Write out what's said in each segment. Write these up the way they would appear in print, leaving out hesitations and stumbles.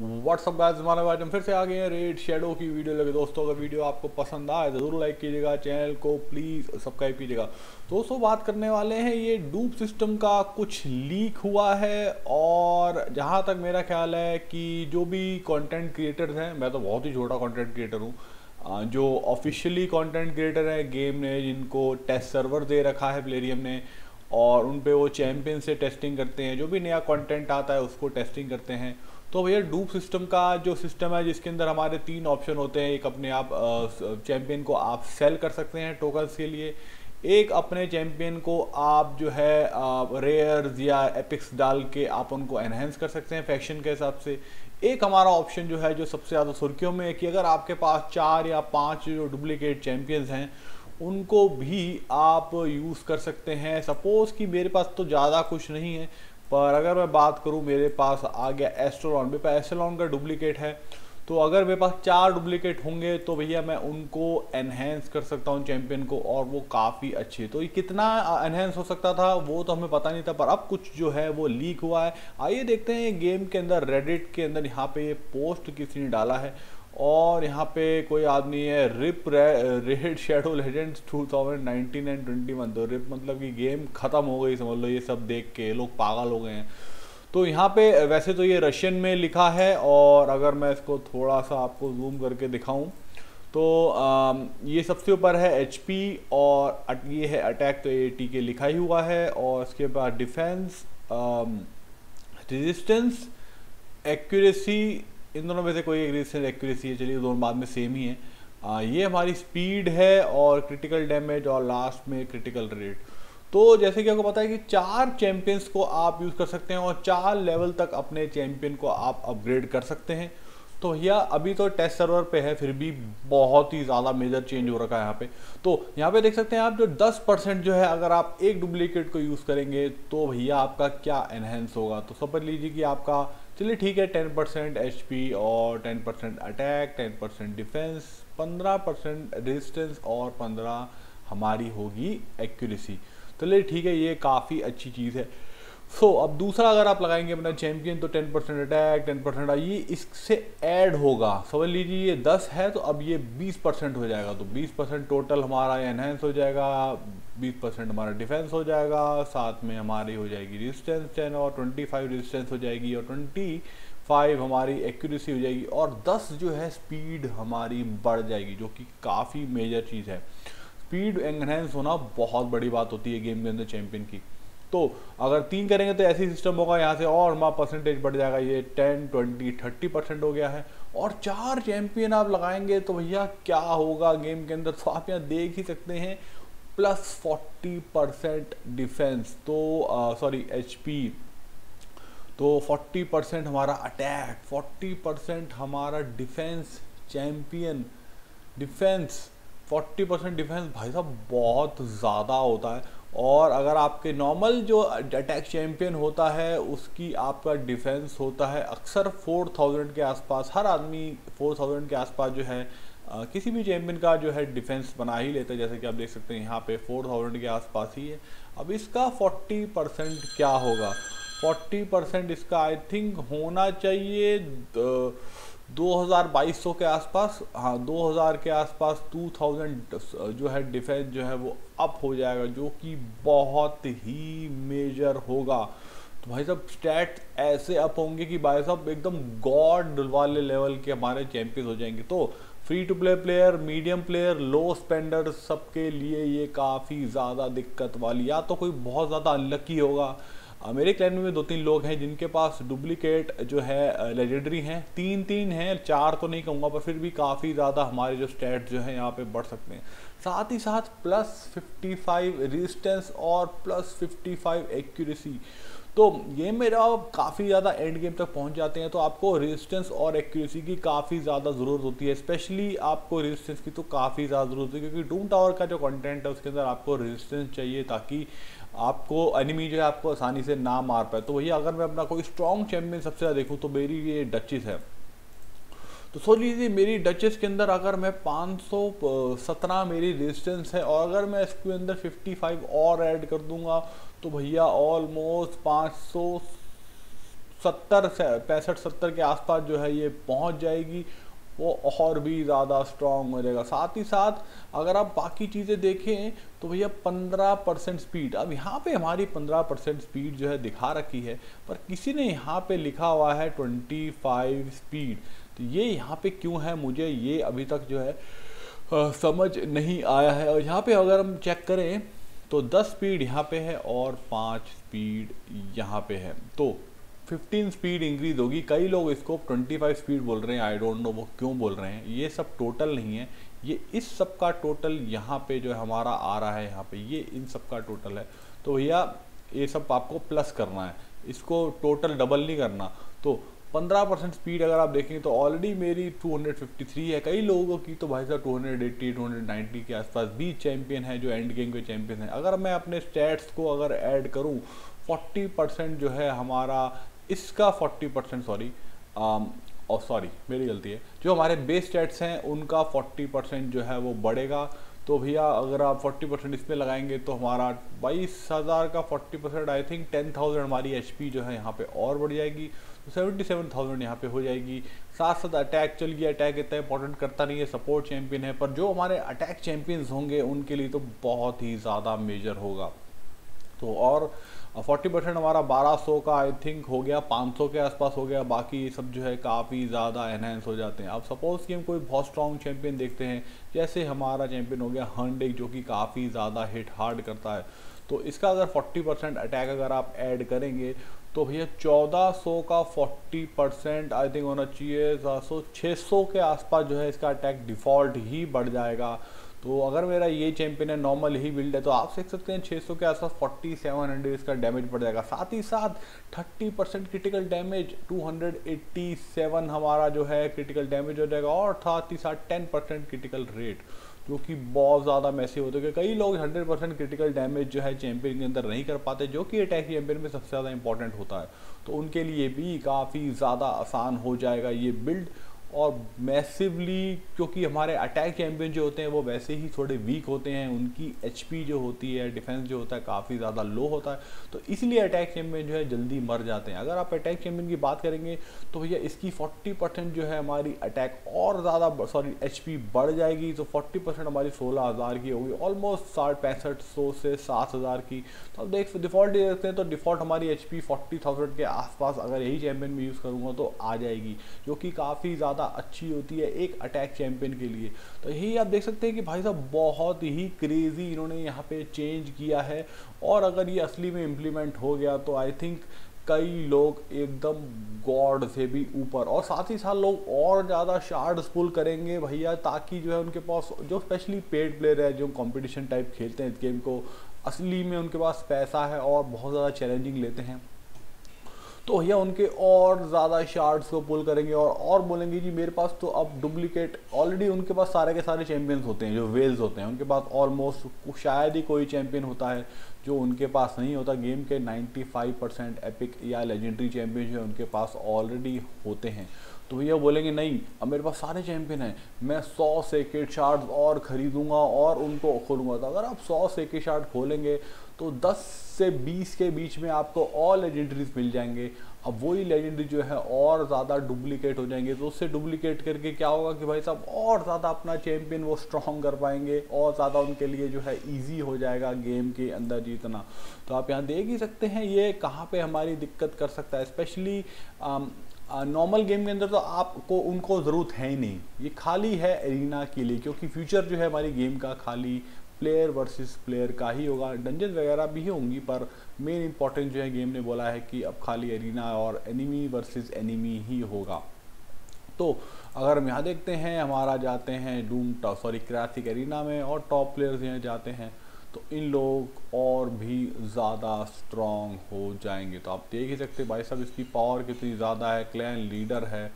WhatsApp guys, हमारे भाई हम फिर से आ गए हैं रेड शेडो की वीडियो लेके। दोस्तों अगर वीडियो आपको पसंद आए तो ज़रूर लाइक कीजिएगा, चैनल को प्लीज़ सब्सक्राइब कीजिएगा। दोस्तों बात करने वाले हैं ये डूप सिस्टम का कुछ लीक हुआ है और जहां तक मेरा ख्याल है कि जो भी कॉन्टेंट क्रिएटर्स हैं, मैं तो बहुत ही छोटा कॉन्टेंट क्रिएटर हूँ, जो ऑफिशियली कॉन्टेंट क्रिएटर हैं गेम ने, जिनको टेस्ट सर्वर दे रखा है प्लेरियम ने और उन पर वो चैम्पियन से टेस्टिंग करते हैं, जो भी नया कॉन्टेंट आता है उसको टेस्टिंग करते हैं। तो भैया डूप सिस्टम का जो सिस्टम है जिसके अंदर हमारे तीन ऑप्शन होते हैं, एक अपने आप चैम्पियन को आप सेल कर सकते हैं टोकन्स के लिए, एक अपने चैम्पियन को आप जो है रेयर्स या एपिक्स डाल के आप उनको एनहेंस कर सकते हैं फैक्शन के हिसाब से, एक हमारा ऑप्शन जो है जो सबसे ज़्यादा सुर्खियों में है कि अगर आपके पास 4 या 5 जो डुप्लिकेट चैम्पियंस हैं उनको भी आप यूज़ कर सकते हैं। सपोज़ कि मेरे पास तो ज़्यादा कुछ नहीं है, पर अगर मैं बात करूं मेरे पास आ गया एस्टोलॉन, मेरे पास एस्टोलॉन का डुप्लीकेट है, तो अगर मेरे पास 4 डुप्लीकेट होंगे तो भैया मैं उनको एनहेंस कर सकता हूं चैम्पियन को, और वो काफ़ी अच्छे। तो ये कितना एनहेंस हो सकता था वो तो हमें पता नहीं था, पर अब कुछ जो है वो लीक हुआ है। आइए देखते हैं गेम के अंदर रेडिट के अंदर यहाँ पर ये पोस्ट किसी ने डाला है और यहाँ पे कोई आदमी है rib raid shadow legends 2019 and 2021, तो रिप मतलब कि गेम ख़त्म हो गई समझ लो, ये सब देख के लोग पागल हो गए हैं। तो यहाँ पे वैसे तो ये रशियन में लिखा है और अगर मैं इसको थोड़ा सा आपको जूम करके दिखाऊं तो ये सबसे ऊपर है HP और ये है अटैक, तो ये TK लिखा ही हुआ है और इसके बाद डिफेंस, रेजिस्टेंस, एक्यूरेसी, इन दोनों में से कोई एक रेजिस्टेंस एक्यूरेसी है, चलिए दोनों बाद में सेम ही है। ये हमारी स्पीड है और क्रिटिकल डैमेज और लास्ट में क्रिटिकल रेट। तो जैसे कि आपको पता है कि 4 चैम्पियंस को आप यूज़ कर सकते हैं और 4 लेवल तक अपने चैम्पियन को आप अपग्रेड कर सकते हैं। तो भैया अभी तो टेस्ट सर्वर पे है, फिर भी बहुत ही ज़्यादा मेजर चेंज हो रखा है यहाँ पे। तो यहाँ पे देख सकते हैं आप जो 10% जो है अगर आप एक डुप्लीकेट को यूज़ करेंगे तो भैया आपका क्या एनहेंस होगा, तो समझ लीजिए कि आपका, चलिए ठीक है, 10% HP और 10% अटैक, 10% डिफेंस, 15% रेजिस्टेंस और 15 हमारी होगी एक्यूरेसी। चलिए ठीक है, ये काफ़ी अच्छी चीज़ है। अब दूसरा अगर आप लगाएंगे अपना चैम्पियन तो 10% अटैक, 10% ये इससे ऐड होगा, समझ लीजिए ये 10 है तो अब ये 20% हो जाएगा, तो 20% टोटल हमारा एनहेंस हो जाएगा, 20% हमारा डिफेंस हो जाएगा, साथ में हमारी हो जाएगी रेजिस्टेंस 10 और 25 रेजिस्टेंस हो जाएगी और 25 हमारी एक्यूरेसी हो जाएगी और 10 जो है स्पीड हमारी बढ़ जाएगी, जो कि काफ़ी मेजर चीज़ है। स्पीड एनहेंस होना बहुत बड़ी बात होती है गेम के अंदर चैम्पियन की। तो अगर 3 करेंगे तो ऐसे ही सिस्टम होगा, यहाँ से और हमारा परसेंटेज बढ़ जाएगा, ये 10, 20, 30% हो गया है। और 4 चैम्पियन आप लगाएंगे तो भैया क्या होगा गेम के अंदर, तो आप यहाँ देख ही सकते हैं प्लस 40% डिफेंस, तो सॉरी HP, तो 40% हमारा अटैक, 40% हमारा डिफेंस, चैम्पियन डिफेंस 40% डिफेंस भाई साहब बहुत ज़्यादा होता है। और अगर आपके नॉर्मल जो अटैक चैम्पियन होता है उसकी आपका डिफेंस होता है अक्सर 4000 के आसपास, हर आदमी 4000 के आसपास जो है किसी भी चैम्पियन का जो है डिफेंस बना ही लेता है, जैसे कि आप देख सकते हैं यहाँ पे 4000 के आसपास ही है। अब इसका 40% क्या होगा, 40% इसका आई थिंक होना चाहिए 2200 के आसपास, हाँ 2000 के आसपास, 2000 जो है डिफेंस जो है वो अप हो जाएगा, जो कि बहुत ही मेजर होगा। तो भाई साहब स्टैट्स ऐसे अप होंगे कि भाई साहब एकदम गॉड वाले लेवल के हमारे चैम्पियंस हो जाएंगे। तो free to play player, medium player, low spender, सबके लिए ये काफ़ी ज़्यादा दिक्कत वाली, या तो कोई बहुत ज़्यादा अनलकी होगा। मेरे क्लैन में 2-3 लोग हैं जिनके पास डुप्लीकेट जो है लेजेंडरी हैं, 3-3 हैं, 4 तो नहीं कहूँगा, पर फिर भी काफ़ी ज़्यादा हमारे जो स्टैट्स जो हैं यहाँ पे बढ़ सकते हैं। साथ ही साथ प्लस 55 रेजिस्टेंस और प्लस 55 एक्यूरेसी, तो ये मेरा काफ़ी ज़्यादा एंड गेम तक पहुँच जाते हैं। तो आपको रेजिस्टेंस और एक्यूरेसी की काफ़ी ज़्यादा ज़रूरत होती है, स्पेशली आपको रेजिस्टेंस की तो काफ़ी ज़्यादा ज़रूरत होती है, क्योंकि डूम टावर का जो कंटेंट है उसके अंदर आपको रेजिस्टेंस चाहिए ताकि आपको एनिमी जो है आपको आसानी से ना मार पाए। तो वही अगर मैं अपना कोई स्ट्रॉन्ग चैम्पियन सबसे ज़्यादा देखूँ तो मेरी ये डचेस है। तो सोच लीजिए मेरी डचेस के अंदर अगर मैं 517 मेरी रेजिस्टेंस है और अगर मैं इसके अंदर 55 और ऐड कर दूंगा तो भैया ऑलमोस्ट 500 65-70 के आसपास जो है ये पहुंच जाएगी, वो और भी ज़्यादा स्ट्रॉन्ग हो जाएगा। साथ ही साथ अगर आप बाकी चीज़ें देखें तो भैया 15% स्पीड, अब यहाँ पे हमारी 15% स्पीड जो है दिखा रखी है, पर किसी ने यहाँ पे लिखा हुआ है 25 स्पीड, तो ये यहाँ पे क्यों है मुझे ये अभी तक जो है समझ नहीं आया है। और यहाँ पे अगर हम चेक करें तो 10 स्पीड यहाँ पे है और 5 स्पीड यहाँ पे है, तो 15 स्पीड इंक्रीज़ होगी। कई लोग इसको 25 स्पीड बोल रहे हैं, आई डोंट नो वो क्यों बोल रहे हैं। ये सब टोटल नहीं है, ये इस सब का टोटल यहाँ पे जो हमारा आ रहा है, यहाँ पे ये इन सब का टोटल है। तो भैया ये सब आपको प्लस करना है, इसको टोटल डबल नहीं करना। तो 15% स्पीड अगर आप देखें तो ऑलरेडी मेरी 253 है, कई लोगों की तो भाई साहब 280 290 के आसपास भी चैम्पियन है जो एंड गेम के चैम्पियन है। अगर मैं अपने स्टैट्स को अगर ऐड करूं 40% जो है हमारा इसका 40% सॉरी मेरी गलती है, जो हमारे बेस स्टैट्स हैं उनका 40% जो है वो बढ़ेगा। तो भैया अगर आप 40% इसमें लगाएंगे तो हमारा 22,000 का 40% आई थिंक 10,000 हमारी HP जो है यहाँ पे और बढ़ जाएगी, 77,000 यहाँ पे हो जाएगी। साथ साथ अटैक चल गया, अटैक इतना इंपॉर्टेंट करता नहीं है, सपोर्ट चैंपियन है, पर जो हमारे अटैक चैंपियंस होंगे उनके लिए तो बहुत ही ज़्यादा मेजर होगा। तो और 40% हमारा 1200 का आई थिंक हो गया, 500 के आसपास हो गया, बाकी ये सब जो है काफ़ी ज़्यादा एनहेंस हो जाते हैं। अब सपोज़ कि हम कोई बहुत स्ट्रॉन्ग चैंपियन देखते हैं, जैसे हमारा चैंपियन हो गया हंड, जो कि काफ़ी ज़्यादा हिट हार्ड करता है, तो इसका अगर 40% अटैक अगर आप ऐड करेंगे तो भैया 1400 का 40% आई थिंक होना चाहिए, 600 के आसपास जो है इसका अटैक डिफ़ॉल्ट ही बढ़ जाएगा। तो अगर मेरा ये चैंपियन है, नॉर्मल ही बिल्ड है, तो आप देख सकते हैं 600 के आसपास 4700 इसका डैमेज बढ़ जाएगा। साथ ही साथ 30% क्रिटिकल डैमेज, 287 हमारा जो है क्रिटिकल डैमेज हो जाएगा, और साथ ही साथ 10% क्रिटिकल रेट जो कि बहुत ज़्यादा मैसिव होते हैं। कई लोग 100% क्रिटिकल डैमेज जो है चैंपियन के अंदर नहीं कर पाते, जो कि अटैक चैंपियन में सबसे ज़्यादा इंपॉर्टेंट होता है, तो उनके लिए भी काफ़ी ज़्यादा आसान हो जाएगा ये बिल्ड। और मैसिवली क्योंकि हमारे अटैक चैंपियन जो होते हैं वो वैसे ही थोड़े वीक होते हैं, उनकी HP जो होती है, डिफेंस जो होता है काफ़ी ज़्यादा लो होता है, तो इसलिए अटैक चैंपियन जो है जल्दी मर जाते हैं। अगर आप अटैक चैंपियन की बात करेंगे तो भैया इसकी 40% जो है हमारी अटैक और ज़्यादा HP बढ़ जाएगी, तो 40% हमारी 16,000 की होगी, ऑलमोस्ट 6500 से 7,000 की। तो अब देख डिफ़ॉल्ट दे देते हैं, तो डिफ़ॉल्ट हमारी HP 40,000 के आसपास अगर यही चैम्पियन में यूज़ करूँगा तो आ जाएगी, जो कि काफ़ी अच्छी होती है एक अटैक चैंपियन के लिए। तो यही आप देख सकते हैं कि भाई साहब बहुत ही क्रेजी इन्होंने यहाँ पे चेंज किया है, और अगर ये असली में इम्प्लीमेंट हो गया तो आई थिंक कई लोग एकदम गॉड से भी ऊपर, और साथ ही साथ लोग और ज़्यादा शार्ड्स पुल करेंगे भैया, ताकि जो है उनके पास जो स्पेशली पेड प्लेयर है, जो कॉम्पिटिशन टाइप खेलते हैं इस गेम को, असली में उनके पास पैसा है और बहुत ज़्यादा चैलेंजिंग लेते हैं, तो भैया उनके और ज़्यादा शार्ड्स को पुल करेंगे और बोलेंगे जी मेरे पास तो अब डुप्लीकेट ऑलरेडी उनके पास सारे के सारे चैंपियंस होते हैं, जो वेल्स होते हैं उनके पास ऑलमोस्ट शायद ही कोई चैंपियन होता है जो उनके पास नहीं होता। गेम के 95% एपिक या लेजेंडरी चैंपियन जो है उनके पास ऑलरेडी होते हैं, तो भैया बोलेंगे नहीं अब मेरे पास सारे चैंपियन हैं, मैं 100 सेकेंड शार्ड्स और ख़रीदूँगा और उनको खोलूँगा। तो अगर आप 100 सेकेंड शार्ड खोलेंगे तो 10 से 20 के बीच में आपको और लेजेंडरीज मिल जाएंगे। अब वही लेजेंडरी जो है और ज़्यादा डुप्लीकेट हो जाएंगे, तो उससे डुप्लीकेट करके क्या होगा कि भाई साहब और ज़्यादा अपना चैम्पियन वो स्ट्रॉन्ग कर पाएंगे, और ज़्यादा उनके लिए जो है इजी हो जाएगा गेम के अंदर जीतना। तो आप यहाँ देख ही सकते हैं ये कहाँ पे हमारी दिक्कत कर सकता है, स्पेशली नॉर्मल गेम के अंदर तो आपको उनको ज़रूरत है ही नहीं, ये खाली है एरिना के लिए, क्योंकि फ्यूचर जो है हमारी गेम का खाली प्लेयर वर्सेस प्लेयर का ही होगा। डंजन वगैरह भी होंगी, पर मेन इंपॉर्टेंट जो है गेम ने बोला है कि अब खाली एरिना और एनिमी वर्सेस एनिमी ही होगा। तो अगर हम यहाँ देखते हैं, हमारा जाते हैं क्रासिक एरिना में, और टॉप प्लेयर्स यहाँ जाते हैं तो इन लोग और भी ज़्यादा स्ट्रॉन्ग हो जाएंगे। तो आप देख ही सकते भाई साहब इसकी पावर कितनी ज़्यादा है, क्लैन लीडर है,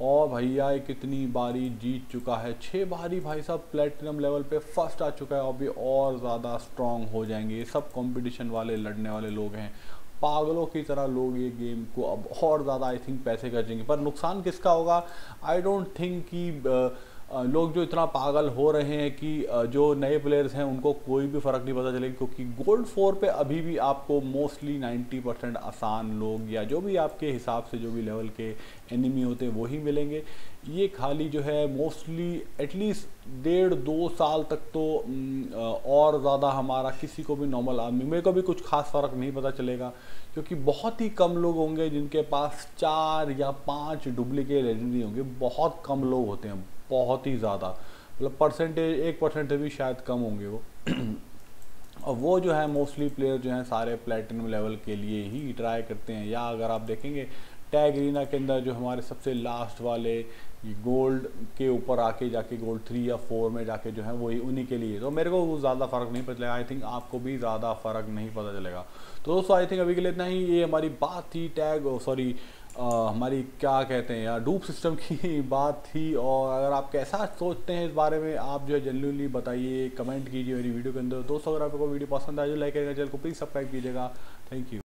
और भैया ये कितनी बारी जीत चुका है, 6 बारी भाई साहब प्लेटिनम लेवल पे फर्स्ट आ चुका है, और भी और ज़्यादा स्ट्रॉन्ग हो जाएंगे। ये सब कंपटीशन वाले लड़ने वाले लोग हैं, पागलों की तरह लोग ये गेम को अब और ज़्यादा आई थिंक पैसे खर्चेंगे, पर नुकसान किसका होगा आई डोंट थिंक कि लोग जो इतना पागल हो रहे हैं कि जो नए प्लेयर्स हैं उनको कोई भी फ़र्क नहीं पता चलेगा, क्योंकि गोल्ड फ्लोर पे अभी भी आपको मोस्टली 90% आसान लोग या जो भी आपके हिसाब से जो भी लेवल के एनिमी होते हैं वही मिलेंगे। ये खाली जो है मोस्टली एटलीस्ट 1.5-2 साल तक तो और ज़्यादा हमारा किसी को भी नॉर्मल आदमी मेरे को भी कुछ खास फ़र्क नहीं पता चलेगा, क्योंकि बहुत ही कम लोग होंगे जिनके पास 4 या 5 डुप्लीकेट लेजेंडरी होंगे। बहुत कम लोग होते हैं, बहुत ही ज़्यादा, मतलब 1% भी शायद कम होंगे वो। और वो जो है मोस्टली प्लेयर जो हैं सारे प्लैटिनम लेवल के लिए ही ट्राई करते हैं, या अगर आप देखेंगे टैग रीना के अंदर जो हमारे सबसे लास्ट वाले गोल्ड के ऊपर आके जाके गोल्ड 3 या 4 में जाके जो है वही उन्हीं के लिए। तो मेरे को वो ज़्यादा फ़र्क नहीं पता चलेगा, आई थिंक आपको भी ज़्यादा फ़र्क नहीं पता चलेगा। तो दोस्तों आई थिंक अभी के लिए इतना ही। ये हमारी बात थी हमारी क्या कहते हैं यार, डूप सिस्टम की बात थी। और अगर आप कैसा सोचते हैं इस बारे में आप जो है जनरली बताइए, कमेंट कीजिए मेरी वीडियो के अंदर। दोस्तों अगर आपको वीडियो पसंद आए तो लाइक करिएगा, चैनल को प्लीज़ सब्सक्राइब कीजिएगा। Thank you.